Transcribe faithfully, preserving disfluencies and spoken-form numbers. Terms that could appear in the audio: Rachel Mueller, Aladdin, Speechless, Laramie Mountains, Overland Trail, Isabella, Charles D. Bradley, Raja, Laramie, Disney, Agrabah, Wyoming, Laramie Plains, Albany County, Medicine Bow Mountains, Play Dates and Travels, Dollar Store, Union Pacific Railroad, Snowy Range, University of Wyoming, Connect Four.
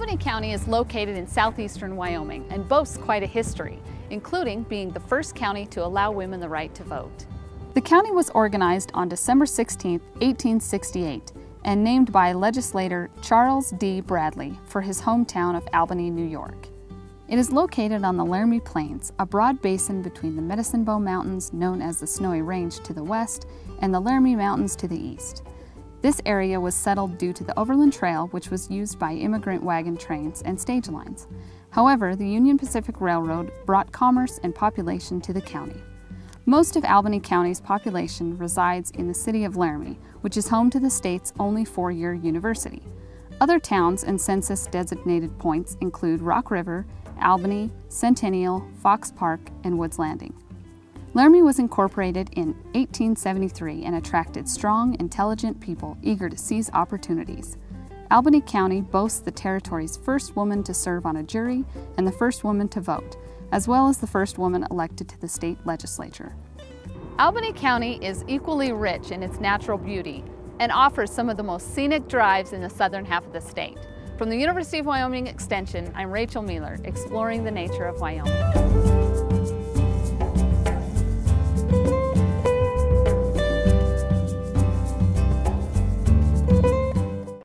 Albany County is located in southeastern Wyoming and boasts quite a history, including being the first county to allow women the right to vote. The county was organized on December sixteenth, eighteen sixty-eight, and named by legislator Charles D. Bradley for his hometown of Albany, New York. It is located on the Laramie Plains, a broad basin between the Medicine Bow Mountains, known as the Snowy Range, to the west, and the Laramie Mountains to the east. This area was settled due to the Overland Trail, which was used by immigrant wagon trains and stage lines. However, the Union Pacific Railroad brought commerce and population to the county. Most of Albany County's population resides in the city of Laramie, which is home to the state's only four-year university. Other towns and census-designated points include Rock River, Albany, Centennial, Fox Park, and Woods Landing. Laramie was incorporated in eighteen seventy-three and attracted strong, intelligent people eager to seize opportunities. Albany County boasts the territory's first woman to serve on a jury and the first woman to vote, as well as the first woman elected to the state legislature. Albany County is equally rich in its natural beauty and offers some of the most scenic drives in the southern half of the state. From the University of Wyoming Extension, I'm Rachel Mueller, exploring the nature of Wyoming.